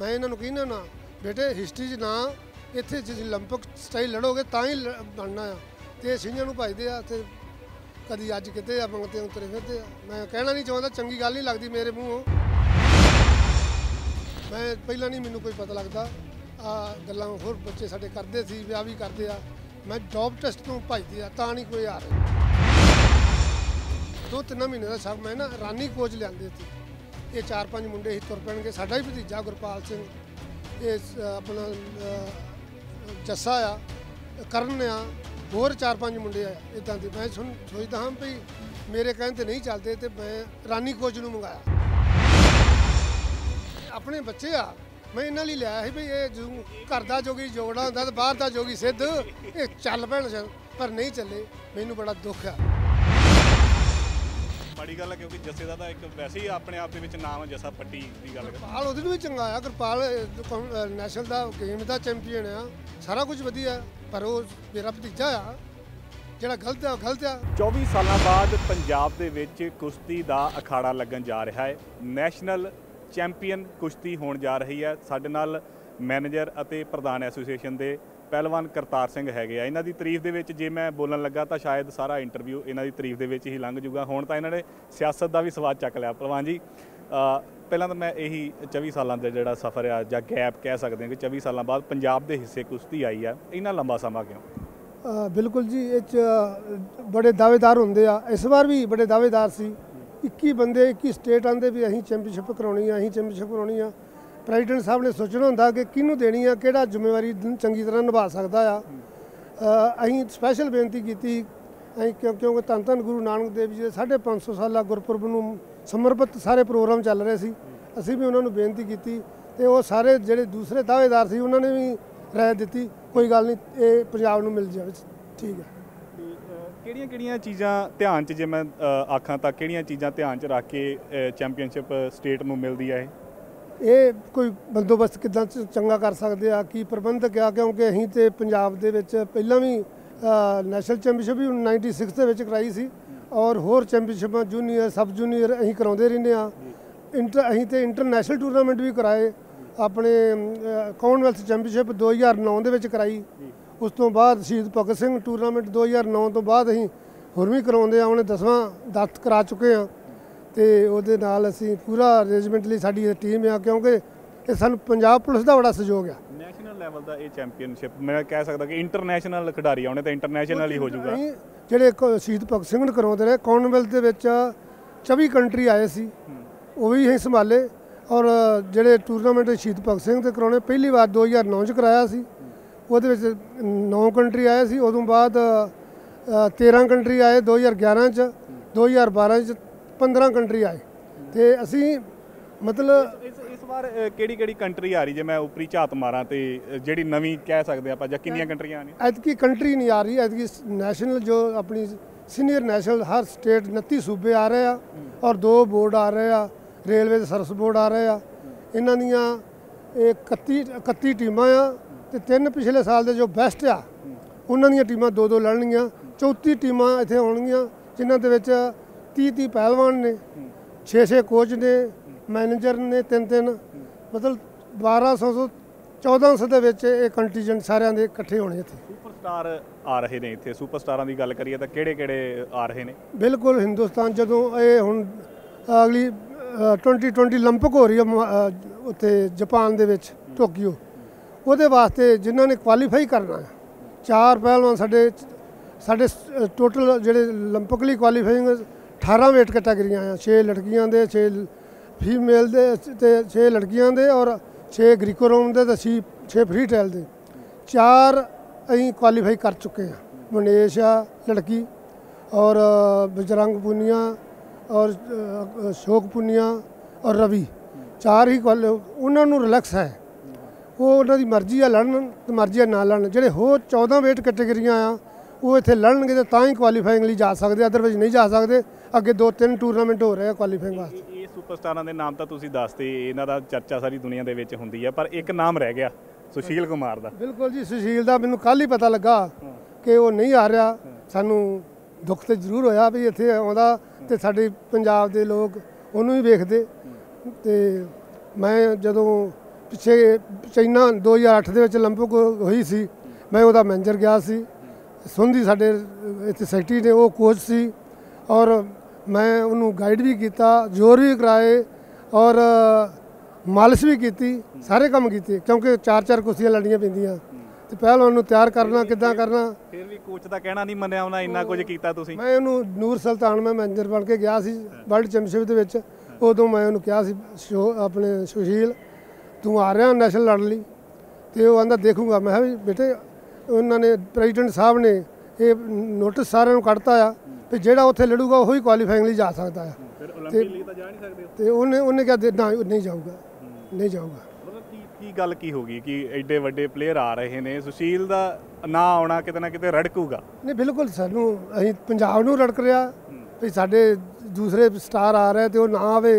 मैं इन्होंने कहना ना बेटे हिस्टरी च ना इत्थे ओलंपिक स्टाइल लड़ोगे तो ही बनना आ। तो सिंह भजते आ तो कभी अज किते मंगते उतरे फिरते। मैं कहना नहीं चाहता, चंगी गल नहीं लगती मेरे मूँहों। मैं पहला नहीं मैनू कोई पता लगता आ गल्लां होर बच्चे साडे करदे सी विआह भी करदे आ। मैं जॉब टेस्ट तो भजते आ तां नहीं कोई आ रहा। 2-3 महीने का शक मैं ना रानी कोच लियांदे सी। ये 4-5 मुंडे ही तुर पैणगे। साडा ही भतीजा गुरपाल सिंह ये अपना जस्सा आ करन आ होर 4-5 मुंडे आ इदां दे। मैं सोचता हाँ भाई मेरे कहने ते नहीं चलते तो मैं रानी कोच नूं मंगाया। अपने बच्चे आ मैं इन्हां लई लिया भाई ये जो घर दा जोगी जोगड़ा हुंदा ते बाहर दा जोगी सिद्ध ये चल पैण पर नहीं चले। मैनूं बड़ा दुख आ। बड़ी गल है क्योंकि जस्से का एक वैसे ही अपने आप के नाम है जस्सा पट्टी की गल। गुरपाल उधर भी चंगा आ। गुरपाल नैशनल का गेम का चैंपीयन आ सारा कुछ वधिया पर मेरा भतीजा आ जिहड़ा गलत है गलत आ। 24 साल बाद पंजाब दे विच कुश्ती का अखाड़ा लगन जा रहा है। नैशनल चैंपीयन कुश्ती होने जा रही है। साडे नाल मैनेजर अते प्रधान एसोसीएशन के पहलवान करतार सिंह हैगे आ। इन्हां दी तारीफ दे विच जे मैं बोलन लगा तो शायद सारा इंटरव्यू इन्हां दी तारीफ दे विच ही लंघ जूगा। हुण तां इन्हां ने सियासत का भी स्वाद चक लिया। पहलवान जी पहलां तां मैं यही 24 साल का जिहड़ा सफ़र आ जां गैप कह सकते हैं कि 24 साल बाद पंजाब दे हिस्से कुश्ती आई है। इन्ना लंबा समा क्यों? बिल्कुल जी बड़े दावेदार होंदे आ। इस बार भी बड़े दावेदार सी। 21 बंदे 21 स्टेट आंदे भी असीं चैंपीयनशिप कराउणी आ प्रेसिडेंट साहब ने सोचना होंदा कि किनू देनी है किहड़ा जिम्मेवारी चंगी तरह निभा सकदा आ। असीं स्पैशल बेनती की क्योंकि धन धन गुरु नानक देव जी के 550 साल गुरपुरब नूं समर्पित सारे प्रोग्राम चल रहे सी। असीं भी उन्होंने बेनती की ते वो सारे जिहड़े दूसरे दावेदार सी उन्होंने भी राय दी कोई गल नहीं ये पंजाब नूं मिल जाए। ठीक है किहड़ियां चीज़ां ध्यान च जे मैं आखां तां किहड़ियां चीज़ां ध्यान च रख के चैंपीयनशिप स्टेट नूं मिलदी है। ये कोई बंदोबस्त किदां चंगा कर सकते आ कि प्रबंधक आ क्योंकि अहीं तो पंजाब दे विच पहलां भी नैशनल चैंपीयनशिप भी 96 दे विच कराई सी और होर चैंपीयनशिप जूनीयर सब जूनीयर अहीं कराउंदे रहिंदे आ। अहीं तो इंटरनैशनल टूरनामेंट भी कराए अपने कॉमनवेल्थ चैंपीयनशिप 2009 दे विच कराई। उस तो बाद शहीद भगत सिंह टूरनामेंट 2009 तो बाद अहीं होर भी कराउंदे आ। उन्हें 10वां करा चुके हैं तो उसदे नाल असीं पूरा अरेंजमेंटली साडी टीम आ क्योंकि सानूं पंजाब पुलिस का बड़ा सहयोग है। नैशनल लैवल का ये चैंपीयनशिप मैं कह सकता कि इंटरनैशनल खिडारी आने तो इंटरनैशनल ही हो जाएगा। जिहड़े शहीद भगत सिंह कराउंदे रहे कॉमनवेल्थ दे विच 24 कंट्री आए सी वो भी असीं संभाले। और जिहड़े टूरनामेंट शहीद भगत सिंह ते कराने पहली बार 2009 च कराया सी ਉਹਦੇ ਵਿੱਚ 9 ਕੰਟਰੀ ਆਏ ਸੀ। ਉਦੋਂ ਬਾਅਦ 13 ਕੰਟਰੀ ਆਏ 2011 'ਚ 2012 'ਚ 15 ਕੰਟਰੀ ਆਏ। ਤੇ ਅਸੀਂ ਮਤਲਬ ਇਸ ਵਾਰ ਕਿਹੜੀ ਕਿਹੜੀ ਕੰਟਰੀ ਆ ਰਹੀ ਜੇ ਮੈਂ ਉਪਰੀ ਝਾਤ ਮਾਰਾਂ ਤੇ ਜਿਹੜੀ ਨਵੀਂ ਕਹਿ ਸਕਦੇ ਆਪਾਂ ਜਾਂ ਕਿੰਨੀਆਂ ਕੰਟਰੀਆਂ ਆ ਨੇ? ਐਤਕੀ ਕੰਟਰੀ ਨਹੀਂ ਆ ਰਹੀ। ਐਤਕੀ ਨੈਸ਼ਨਲ ਜੋ ਆਪਣੀ ਸੀਨੀਅਰ ਨੈਸ਼ਨਲ ਹਰ ਸਟੇਟ 29 ਸੂਬੇ ਆ ਰਹੇ ਆ ਔਰ 2 ਬੋਰਡ ਆ ਰਹੇ ਆ ਰੇਲਵੇ ਦੇ ਸਰਵਿਸ ਬੋਰਡ ਆ ਰਹੇ ਆ। ਇਹਨਾਂ ਦੀਆਂ 31 ਟੀਮਾਂ ਆ ते 3 पिछले साल के जो बेस्ट आ उन्होंने टीमां 2-2 लड़नियाँ। 34 टीमां इत्थे आउणगियां जिन्हां दे विच 30-30 पहलवान ने 6-6 कोच ने मैनेजर ने 3-3 मतलब 1214 के कंटीजेंट सारे दे इकट्ठे होने। इत्थे सुपरस्टार आ रहे ने। इत्थे सुपरस्टारां दी गल करिए तां किहड़े-किहड़े आ रहे ने? बिल्कुल हिंदुस्तान जदों ये हुण अगली 2020 ओलंपिक हो रही है उत्थे जापान दे विच टोक्यो ਉਹਦੇ ਵਾਸਤੇ ਜਿਨ੍ਹਾਂ ਨੇ ਕੁਆਲੀਫਾਈ ਕਰਨਾ ਹੈ 4 ਪਹਿਲਵਾਨ ਸਾਡੇ ਟੋਟਲ ਜਿਹੜੇ ਓਲੰਪਿਕ ਲਈ ਕੁਆਲੀਫਾਈਂਗ 18 ਵੇਟ ਕੈਟਾਗਰੀਆਂ ਆ 6 ਲੜਕੀਆਂ ਦੇ 6 ਫੀਮੇਲ ਦੇ ਤੇ 6 ਲੜਕੀਆਂ ਦੇ ਔਰ 6 ਗ੍ਰੀਕੋ ਰੋਮ ਦੇ ਤੇ 6 ਫ੍ਰੀ ਟਾਈਲ ਦੇ 4 ਅਸੀਂ ਕੁਆਲੀਫਾਈ ਕਰ ਚੁੱਕੇ ਆ। ਮਨੇਸ਼ ਆ ਲੜਕੀ ਔਰ ਬਜਰੰਗ ਪੁਨੀਆ ਔਰ ਸ਼ੋਕ ਪੁਨੀਆ ਔਰ ਰਵੀ 4 ਹੀ ਉਹਨਾਂ ਨੂੰ ਰਿਲੈਕਸ ਹੈ। वो उन्होंने मर्जी है लड़न तो मर्जी है ना लड़न। जोड़े होर 14 वेट कैटेगरिया आ वो इतने लड़न तो ही क्वालीफाइंग जा सकते अदरवाइज नहीं जा सकते। अगे 2-3 टूरनामेंट हो रहे हैं क्वालीफाइंग वास्ते। ये सुपरस्टारां दे नाम तो तुसीं दसदे इन्हां दा चर्चा सारी दुनिया दे विच हुंदी है पर एक नाम रह गया सुशील कुमार दा। बिल्कुल जी सुशील दा मैनूं कल ही पता लगा कि वो नहीं आ रहा। सानूं दुख तो जरूर होया भी इत्थे आउंदा ते साडे पंजाब दे लोग उहनूं ही वेखदे। ते मैं जदों पिछे चाइना 2008 के ओलंपिक हुई सी, मैं वह मैनेजर गया सी। सोंधी साढ़े इतने सैकटरी ने वो कोच सी और मैं उन्होंने गाइड भी किया, जोर भी कराए और मालिश भी की, सारे काम किए क्योंकि चार चार कुर्सियां लड़नियां पैंदियां। तो पहला उन्होंने तैयार करना किदा करना, फिर भी कोच का कहना नहीं मनिया उन्हें इन्ना कुछ किया। मैं उन्होंने नूर सुल्तान में मैनेजर बन के गया सी वर्ल्ड चैंपियनशिप के उदों। मैं उन्होंने कहा अपने सुशील तू आ रहा नैशनल लड़ ली, तो वो आंदा देखूंगा। मैं भी बेटे उन्होंने प्रेजिडेंट साहब ने ये नोटिस सारे कड़ता आ भी जोड़ा उत्थे लड़ूगा वही क्वालीफाइंग लिए जा सकता है। तो उन्हें उन्हें क्या ना नहीं जाऊगा, नहीं जाऊगा। ਕੀ ਗੱਲ ਕੀ ਹੋ ਗਈ ਕਿ ਐਡੇ ਵੱਡੇ ਪਲੇਅਰ ਆ ਰਹੇ ਨੇ, ਸੁਸ਼ੀਲ ਦਾ ਨਾਂ ਆਉਣਾ ਕਿਤੇ ਨਾ ਕਿਤੇ ਰੜਕੂਗਾ? ਨਹੀਂ ਬਿਲਕੁਲ, ਸਾਨੂੰ ਅਸੀਂ ਪੰਜਾਬ ਨੂੰ ਰੜਕ ਰਿਹਾ ਵੀ ਸਾਡੇ ਦੂਸਰੇ ਸਟਾਰ ਆ ਰਹੇ ਤੇ ਉਹ ਨਾ ਆਵੇ।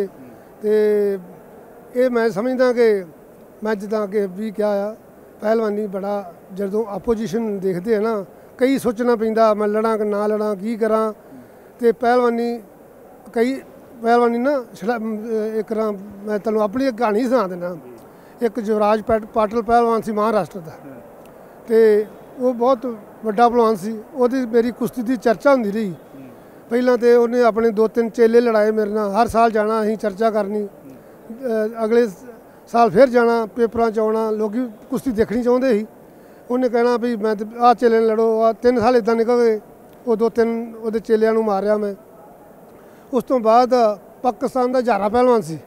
ਤੇ ਇਹ ਮੈਂ ਸਮਝਦਾ ਕਿ ਮੈਂ ਜਿੱਦਾਂ ਕਿ ਵੀ ਕਿਹਾ ਆ ਪਹਿਲਵਾਨੀ ਬੜਾ ਜਦੋਂ ਆਪੋਜੀਸ਼ਨ ਦੇਖਦੇ ਆ ਨਾ ਕਈ ਸੋਚਣਾ ਪੈਂਦਾ ਮੈਂ ਲੜਾਂ ਕਿ ਨਾ ਲੜਾਂ ਕੀ ਕਰਾਂ। ਤੇ ਪਹਿਲਵਾਨੀ ਕਈ ਪਹਿਲਵਾਨੀ ਨਾ ਇੱਕ ਤਰ੍ਹਾਂ ਮੈਂ ਤੁਹਾਨੂੰ ਆਪਣੀ ਕਹਾਣੀ ਸੁਣਾ ਦਿੰਦਾ। एक युवराज पाटिल पहलवान से महाराष्ट्र का, तो वह बहुत बड़ा पहलवान सी। ओदी मेरी कुश्ती की चर्चा होंदी रही पहला, तो उन्हें अपने दो तीन चेले लड़ाए मेरे नाल, हर साल जाना असीं चर्चा करनी, अगले साल फिर जाना पेपरां च आउणा, लोग कुश्ती देखनी चाहुंदे सी। उन्हें कहना भी मैं आ चेले लड़ो, आ तीन साल इदां निकल गए। वो दो तीन वो चेलियां नूं मारिया मैं। उस तो बाद पाकिस्तान का जारा पहलवान सी,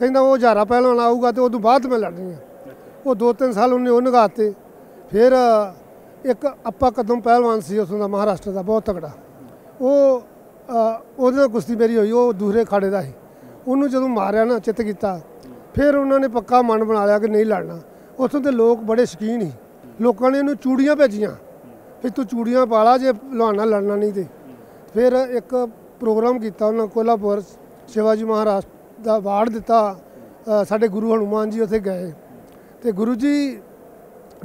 कहना वो हजारा पहलवान आऊगा तो उदू बाद मैं लड़नी है। वो दो तीन साल उन्हें वो नगाते। फिर एक अपा कदम पहलवान से उसका महाराष्ट्र का बहुत तगड़ा, वो कुश्ती मेरी हुई, वो दूसरे अखाड़े का ही। उन्होंने जो मारिया ना चित किया, फिर उन्होंने पक्का मन बना लिया कि नहीं लड़ना। उतों के लोग बड़े शौकीन ही, लोगों ने इन्हू चूड़ियाँ भेजिया भी तू चूड़ियाँ पा ला जे लुहाना लड़ना नहीं। तो फिर एक प्रोग्राम किया उन्होंने कोल्हापुर शिवाजी महाराज ਦਾ ਵਾਰ ਦਿੱਤਾ। ਸਾਡੇ ਗੁਰੂ ਹਨੂਮਾਨ ਜੀ ਉੱਥੇ ਗਏ ਤੇ ਗੁਰੂ ਜੀ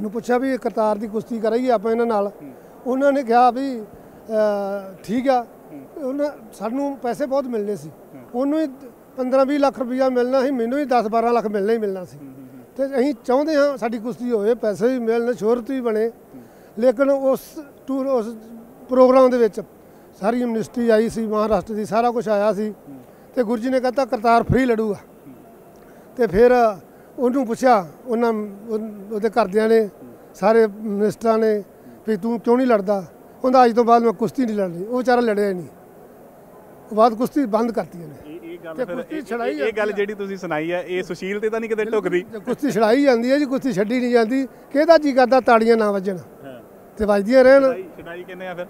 ਨੂੰ ਪੁੱਛਿਆ ਵੀ ਕਰਤਾਰ ਦੀ ਕੁਸ਼ਤੀ ਕਰਾਈਏ ਆਪਾਂ ਇਹਨਾਂ ਨਾਲ। ਉਹਨਾਂ ਨੇ ਕਿਹਾ ਵੀ ਠੀਕ ਆ। ਉਹਨਾਂ ਸਾਨੂੰ ਪੈਸੇ ਬਹੁਤ ਮਿਲਨੇ ਸੀ, ਉਹਨੂੰ ਹੀ 15-20 ਲੱਖ ਰੁਪਈਆ ਮਿਲਣਾ ਸੀ, ਮੈਨੂੰ ਹੀ 10-12 ਲੱਖ ਮਿਲਣਾ ਹੀ ਮਿਲਣਾ ਸੀ। ਤੇ ਅਸੀਂ ਚਾਹੁੰਦੇ ਹਾਂ ਸਾਡੀ ਕੁਸ਼ਤੀ ਹੋਵੇ, ਪੈਸੇ ਵੀ ਮਿਲਣ, ਸ਼ੋਹਰਤ ਵੀ ਬਣੇ। ਲੇਕਿਨ ਉਸ ਪ੍ਰੋਗਰਾਮ ਦੇ ਵਿੱਚ ਸਾਰੀ ਯੂਨੀਵਰਸਿਟੀ ਆਈ ਸੀ ਮਹਾਰਾਸ਼ਟਰ ਦੀ, ਸਾਰਾ ਕੁਝ ਆਇਆ ਸੀ। तो गुरु जी ने कहता करतार फ्री लड़ूगा। तो फिर उन्होंने पूछा उन्होंने घरदियां ने सारे मिनिस्टर ने भी तू क्यों नहीं लड़ता। उन्हें अज तो बाद मैं कुश्ती नहीं लड़नी। वो बेचारा लड़िया ही नहीं, बाद कुश्ती बंद करती है। कुश्ती छड़ाई जाती है जी, कुश्ती छड़ी नहीं जाती। कहता जी करता ताड़ियां ना वजन तो वजदियां रहन।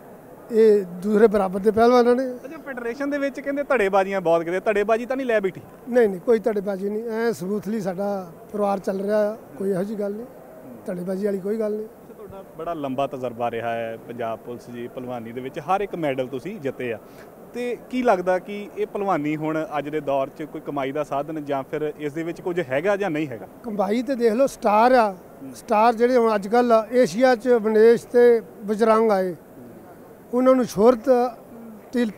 ਇਹ ਦੂਸਰੇ ਬਰਾਬਰ ਦੇ ਪਹਿਲਵਾਨਾਂ ਨੇ। ਅੱਛਾ ਫੈਡਰੇਸ਼ਨ ਦੇ ਵਿੱਚ ਕਹਿੰਦੇ ਧੜੇਬਾਜ਼ੀਆਂ ਬਹੁਤ ਕਿਤੇ, ਧੜੇਬਾਜ਼ੀ ਤਾਂ ਨਹੀਂ ਲੈ ਬੈਠੀ? ਨਹੀਂ ਨਹੀਂ, ਕੋਈ ਧੜੇਬਾਜ਼ੀ ਨਹੀਂ, ਐ ਸਮੂਥਲੀ ਸਾਡਾ ਪਰਿਵਾਰ ਚੱਲ ਰਿਹਾ, ਕੋਈ ਇਹੋ ਜਿਹੀ ਗੱਲ ਨਹੀਂ, ਧੜੇਬਾਜ਼ੀ ਵਾਲੀ ਕੋਈ ਗੱਲ ਨਹੀਂ। ਤੁਹਾਡਾ ਬੜਾ ਲੰਬਾ ਤਜਰਬਾ ਰਿਹਾ ਹੈ ਪੰਜਾਬ ਪੁਲਿਸ ਜੀ ਭਲਵਾਨੀ ਦੇ ਵਿੱਚ, ਹਰ ਇੱਕ ਮੈਡਲ ਤੁਸੀਂ ਜਿੱਤੇ ਆ। ਤੇ ਕੀ ਲੱਗਦਾ ਕਿ ਇਹ ਭਲਵਾਨੀ ਹੁਣ ਅੱਜ ਦੇ ਦੌਰ 'ਚ ਕੋਈ ਕਮਾਈ ਦਾ ਸਾਧਨ ਜਾਂ ਫਿਰ ਇਸ ਦੇ ਵਿੱਚ ਕੁਝ ਹੈਗਾ ਜਾਂ ਨਹੀਂ ਹੈਗਾ? ਕਮਾਈ ਤੇ ਦੇਖ ਲਓ, ਸਟਾਰ ਆ, ਸਟਾਰ ਜਿਹੜੇ ਹੁਣ ਅੱਜ ਕੱਲ ਏਸ਼ੀਆ 'ਚ ਵਿਨੇਸ਼ ਤੇ ਬਜਰੰਗ ਆਏ, उन्होंने शोहरत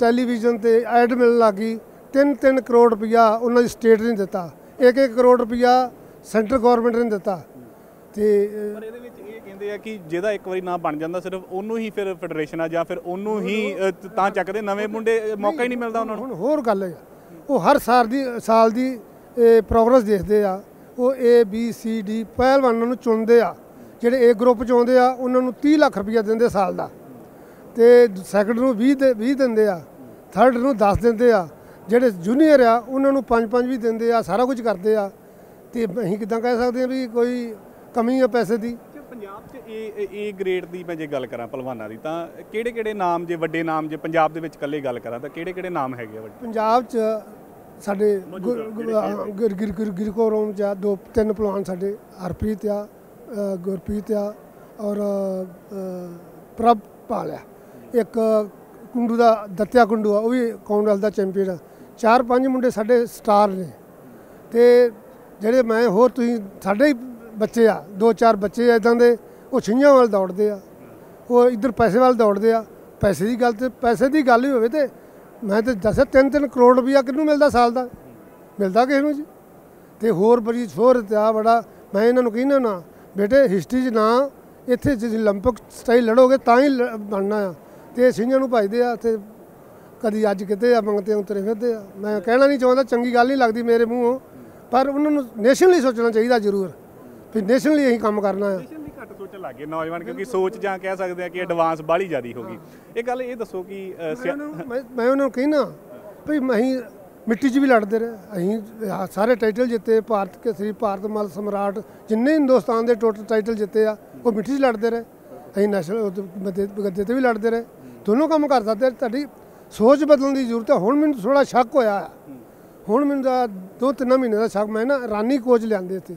टैलीविजन पर ऐड मिलने लग गई। 3-3 करोड़ रुपया उन्होंने स्टेट ने दिता, 1-1 करोड़ रुपया सेंटर गौरमेंट ने दिता। तो कहते हैं कि जो एक बार ना बन जाता सिर्फ उन्होंने ही फिर फेडरेशन या फिर उन्होंने ही चकते, नवे मुंडे मौका ही नहीं मिलता उन्होंने। होर गल है वो हर साल की प्रोग्रेस देखते हैं, वो ABCD पहलवानों चुनते हैं। जोड़े ए ग्रुप च आते हैं उन्होंने 30 लाख रुपया देंगे साल का, तो सैकंड में 20 देंगे आ, थर्ड में 10 देंगे आ, जोड़े जूनीयर आ उन्होंने 5-5 भी देंगे आ, सारा कुछ करते हैं। तो अं कि कह सकते हैं भी कोई कमी है पैसे की? पंजाब ए ग्रेड की मैं जो गल करा पहलवाना की तो किड़े नाम जो व्डे नाम जो पंजाब के कल गल करा तो किड़े नाम है? पंजाब साढ़े गिरको रोम च 2-3 पहलवान साढ़े हरप्रीत आ, गुरप्रीत आ और प्रभ पाल आ। एक कुंडू का दत्या कुंडू आ, वह भी कॉमनवेल्थ का चैंपीयन आ। 4-5 मुंडे साढ़े स्टार ने। तो जोड़े मैं होर तुम साढ़े ही बच्चे आ, 2-4 बच्चे इदा के वो छियां वाल दौड़ते हैं, वो इधर पैसे वाल दौड़ते हैं। पैसे की गल ही हो मैं तो दस 3-3 करोड़ रुपया किनू मिलता साल का, मिलता किसी जी। तो होर बड़ी शोहरत आ, बड़ा मैं इन्हों कहना ना बेटे हिस्टरी च ना इत्थे ओलंपिक स्टाइल लड़ोगे तो ही बनना आ। तो सिंह भजते आ तो कभी अज किते मंगते उतरे फिरते। मैं कहना नहीं चाहता, चंगी गल नहीं लगती मेरे मूँहों, पर उन्होंने नेशनली सोचना चाहिए जरूर भी नेशनली अं काम करना है। लागे नौजवान क्योंकि सोच जा कह सकते हैं कि एडवांस बाली ज़्यादा होगी। एक गल ये दसो कि मैं उन्होंने कहना भाई अं मिट्टी च भी लड़ते रहे, अं सारे टाइटल जिते, भारत केसरी, भारतमाल, सम्राट, जिन्ने हिंदुस्तान के टोटल टाइटल जिते आ वो मिट्टी च लड़ते रहे। अं नैशनल गद्दे ते भी लड़ते रहे, दोनों काम कर सकते। तुहाडी सोच बदलने की जरूरत है। हुण मैनूं थोड़ा शक होया, हुण मैनूं 2-3 महीने का शक। मैं ना रानी कोच लिआंदे इत्थे,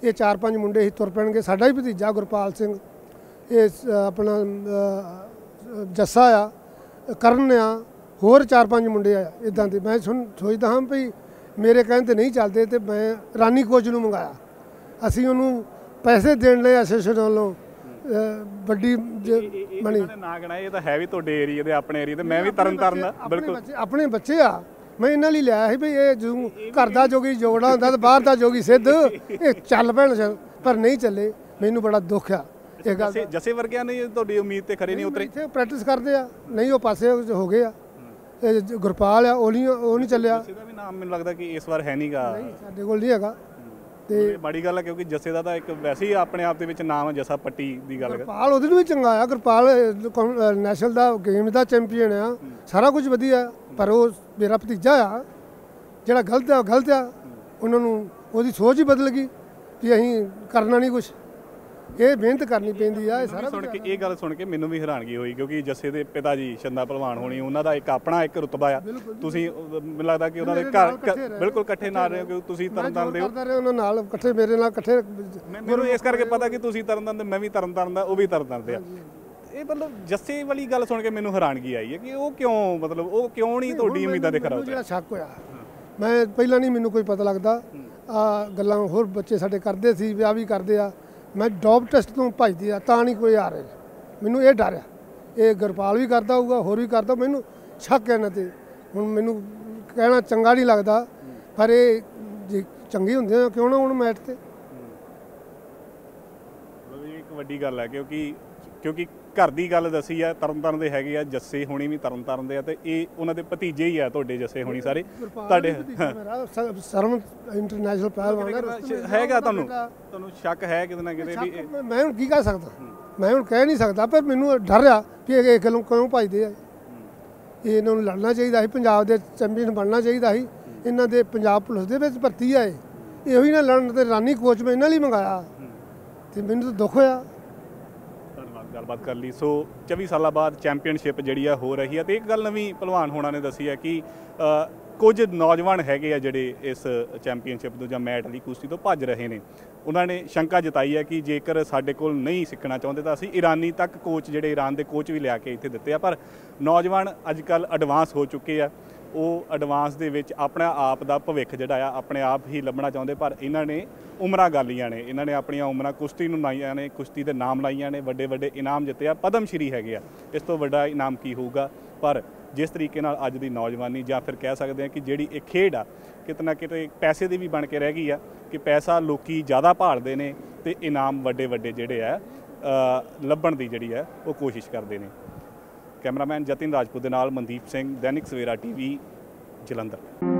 ये 4-5 मुंडे ही तुर पैणगे। साडा ही भतीजा गुरपाल सिंह, ये अपना जस्सा आ, करन आ, होर 4-5 मुंडे आ इदां दे। मैं सोचता हाँ भाई मेरे कहते नहीं चलते, तो मैं रानी कोच नूं मंगाया। असीं उहनूं पैसे देण लई एसोसीएशन वालों बड़ी मनी ना गणाई। ये तो है भी तुहाडे एरिया दे, अपने एरिया दे। मैं भी तरन तारण बिल्कुल अपने बच्चे आ, मैं इन्हों लिया है भी ये जो घर का जोगी जोगड़ा होंगे तो बाहर का जोगी सिद्ध ये चल पैन, पर नहीं चले। मैनू बड़ा दुख आ। जसे वर्गिया ने तुहाडी उम्मीद ते खरे नहीं उतरे, इत्थे प्रैक्टिस करते आ नहीं, वो पासे हो गए आ। गुरपाल आ नहीं चलिया, भी नाम मैनूं लगदा कि इस बार है नहीं गा, साडे कोल नहीं हैगा। ते बड़ी गल है क्योंकि जस्से दा तां इक वैसे ही अपने आप दे विच नाम है, जस्सा पट्टी दी गल। गुरपाल उहदे नूं भी चंगा आ, गुरपाल नैशनल दा गेम दा चैंपीयन आ, सारा कुछ वधिया। पर वो मेरा भतीजा आ जिहड़ा गलत आ, गलत आ। उन्हां नूं ओहदी सोच ही बदल गई कि अहीं करना नहीं कुछ, ये मेहनत करनी पैंदी आ। सारा सुन के, ये गल सुन के मैनूं भी हैरानगी होई क्योंकि जस्से दे पिता जी छंदा भलवान होनी, उन्हां दा इक अपना इक रुतबा आ। तुसीं मैनूं लगदा कि उन्हां दे घर बिल्कुल इकट्ठे नाल रहे हो कि तुसीं तरनतारन दे हो। उन्हां नाल इकट्ठे, मेरे नाल इकट्ठे। मैनूं इस करके पता कि तुसीं तरनतारन दे, मैं भी तरनतारन दा, वो भी तरनतारन दे आ। ਇਹ ਮਤਲਬ ਜੱਸੇ ਵਾਲੀ ਗੱਲ ਸੁਣ ਕੇ ਮੈਨੂੰ ਹੈਰਾਨਗੀ ਆਈ ਹੈ ਕਿ ਉਹ ਕਿਉਂ, ਮਤਲਬ ਉਹ ਕਿਉਂ ਨਹੀਂ ਤੁਹਾਡੀ ਉਮੀਦਾਂ ਦੇ ਖਰਾ ਜਿਹੜਾ ਸ਼ੱਕ ਹੋਇਆ। ਮੈਂ ਪਹਿਲਾਂ ਨਹੀਂ ਮੈਨੂੰ ਕੋਈ ਪਤਾ ਲੱਗਦਾ ਆ ਗੱਲਾਂ, ਹੋਰ ਬੱਚੇ ਸਾਡੇ ਕਰਦੇ ਸੀ ਵਿਆਹ ਵੀ ਕਰਦੇ ਆ। ਮੈਂ ਡੌਪ ਟੈਸਟ ਤੋਂ ਭੱਜਦੇ ਆ ਤਾਂ ਨਹੀਂ ਕੋਈ ਆ ਰਿਹਾ, ਮੈਨੂੰ ਇਹ ਡਰ ਆ। ਇਹ ਗੁਰਪਾਲ ਵੀ ਕਰਦਾ ਹੋਊਗਾ, ਹੋਰ ਵੀ ਕਰਦਾ, ਮੈਨੂੰ ਸ਼ੱਕ ਹੈ ਇਹਨਾਂ 'ਤੇ। ਹੁਣ ਮੈਨੂੰ ਕਹਿਣਾ ਚੰਗਾ ਨਹੀਂ ਲੱਗਦਾ, ਪਰ ਇਹ ਜੇ ਚੰਗੇ ਹੁੰਦੇ ਆ ਕਿਉਂ ਨਾ ਹੁਣ ਮੈਚ 'ਤੇ। ਇਹ ਇੱਕ ਵੱਡੀ ਗੱਲ ਹੈ ਕਿਉਂਕਿ घर की गल दसी है। तरन तारण के है जस्से होनी भी तरन तारण के, ये उन्होंने भतीजे ही है तुहाडे जस्से होनी सारे। सरम इंटरनेशनल प्लेयर हैगा, तुहानूं शक है किते ना किते भी? मैं हुण की कह सकदा, मैं हुण कह नहीं सकदा, पर मैनूं डर आ कि इस गल्लों क्यों भजदे आ। इन्हां नूं लड़ना चाहिदा सी, पंजाब दे चैंपीयन बनना चाहिदा सी। इन्हां दे पंजाब पुलिस दे विच भर्ती आ, इहो ही ना लड़न ते रानी कोच में इन्हां लई मंगाया ते मैनूं तां दुख होया। गलबात कर ली। सो 24 साल बाद चैंपीयनशिप जी हो रही है। तो एक गल नवी भलवान होना ने दसी है कि कुछ नौजवान है जोड़े इस चैंपीयनशिप तो मैट वाली कुश्ती तो भज रहे हैं। उन्होंने शंका जताई है कि जेकर साढ़े कोल नहीं सीखना चाहते तो असी ईरानी तक कोच जोड़े ईरान के कोच भी लिया के इतने दिते आ। पर नौजवान अजकल एडवांस हो चुके हैं, वो एडवांस दे विच अपना आप का भविख जोड़ा अपने आप ही लभना चाहते। पर इन्होंने उम्र गालिया ने, इन्होंने अपनी उम्र कुश्ती में लाइया ने, कुश्ती के नाम लाइया ने, व्डे व्डे इनाम जिते, पद्म श्री है। इस तो व्डा इनाम की होगा? पर जिस तरीके अज की नौजवानी या फिर कह सकते हैं कि जी एक खेड आ कितना कितने पैसे की भी बन के रह गई आ कि पैसा लोग ज़्यादा भालते हैं तो इनाम व्डे व्डे जोड़े है लभण की जी है वो कोशिश करते हैं। कैमरामैन जतिन राजपूत के नाल मनदीप सिंह, दैनिक सवेरा TV, जलंधर।